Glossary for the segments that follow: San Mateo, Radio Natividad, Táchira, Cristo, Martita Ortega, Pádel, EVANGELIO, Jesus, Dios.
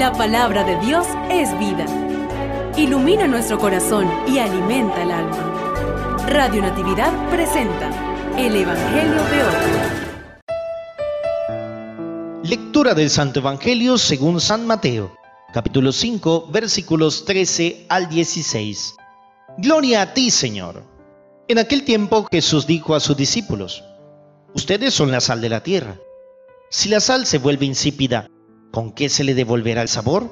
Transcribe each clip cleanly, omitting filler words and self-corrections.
La palabra de Dios es vida. Ilumina nuestro corazón y alimenta el alma. Radio Natividad presenta el Evangelio de hoy. Lectura del Santo Evangelio según San Mateo, capítulo 5, versículos 13 al 16. Gloria a ti, Señor. En aquel tiempo Jesús dijo a sus discípulos: ustedes son la sal de la tierra. Si la sal se vuelve insípida, ¿con qué se le devolverá el sabor?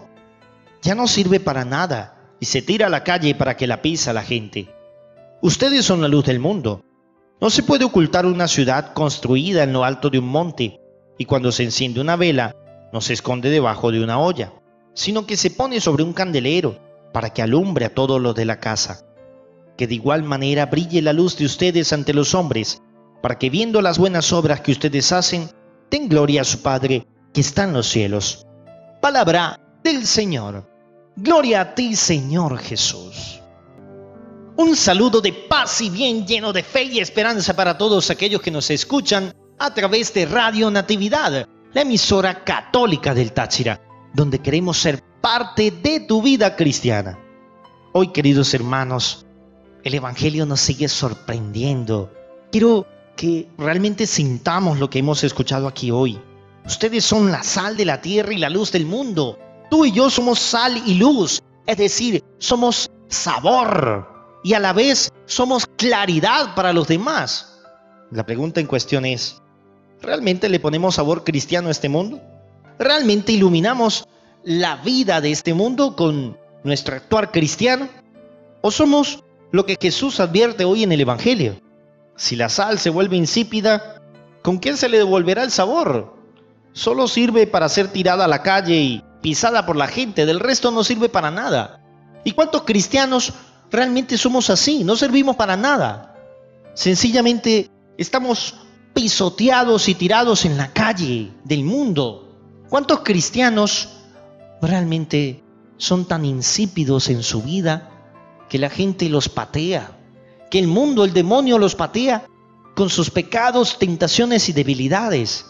Ya no sirve para nada y se tira a la calle para que la pisa la gente. Ustedes son la luz del mundo. No se puede ocultar una ciudad construida en lo alto de un monte, y cuando se enciende una vela, no se esconde debajo de una olla, sino que se pone sobre un candelero para que alumbre a todos los de la casa. Que de igual manera brille la luz de ustedes ante los hombres, para que viendo las buenas obras que ustedes hacen, den gloria a su Padre que está en los cielos. Palabra del Señor. Gloria a ti, Señor Jesús. Un saludo de paz y bien lleno de fe y esperanza para todos aquellos que nos escuchan a través de Radio Natividad, la emisora católica del Táchira, donde queremos ser parte de tu vida cristiana. Hoy, queridos hermanos, el Evangelio nos sigue sorprendiendo. Quiero que realmente sintamos lo que hemos escuchado aquí hoy. Ustedes son la sal de la tierra y la luz del mundo. Tú y yo somos sal y luz, es decir, somos sabor y a la vez somos claridad para los demás. La pregunta en cuestión es: ¿realmente le ponemos sabor cristiano a este mundo? ¿Realmente iluminamos la vida de este mundo con nuestro actuar cristiano? ¿O somos lo que Jesús advierte hoy en el Evangelio? Si la sal se vuelve insípida, ¿con quién se le devolverá el sabor? Solo sirve para ser tirada a la calle y pisada por la gente, del resto no sirve para nada. ¿Y cuántos cristianos realmente somos así? No servimos para nada. Sencillamente estamos pisoteados y tirados en la calle del mundo. ¿Cuántos cristianos realmente son tan insípidos en su vida que la gente los patea? Que el mundo, el demonio los patea con sus pecados, tentaciones y debilidades.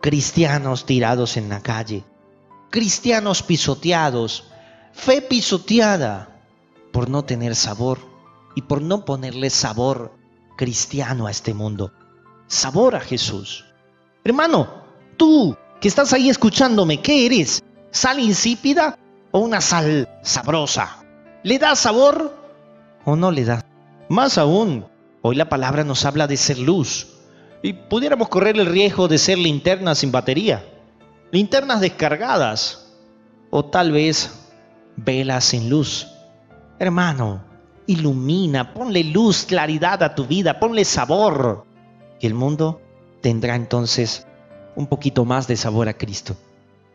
Cristianos tirados en la calle, cristianos pisoteados, fe pisoteada por no tener sabor y por no ponerle sabor cristiano a este mundo, sabor a Jesús. Hermano, tú que estás ahí escuchándome, ¿qué eres? ¿Sal insípida o una sal sabrosa? ¿Le das sabor o no le das? Más aún, hoy la palabra nos habla de ser luz y pudiéramos correr el riesgo de ser linternas sin batería, linternas descargadas o tal vez velas sin luz. Hermano, ilumina, ponle luz, claridad a tu vida, ponle sabor y el mundo tendrá entonces un poquito más de sabor a Cristo.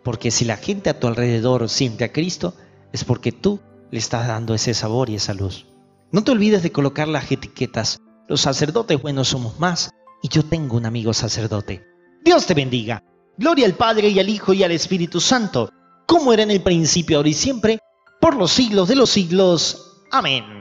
Porque si la gente a tu alrededor siente a Cristo, es porque tú le estás dando ese sabor y esa luz. No te olvides de colocar las etiquetas. Los sacerdotes buenos somos más y yo tengo un amigo sacerdote. Dios te bendiga. Gloria al Padre y al Hijo y al Espíritu Santo, como era en el principio, ahora y siempre, por los siglos de los siglos. Amén.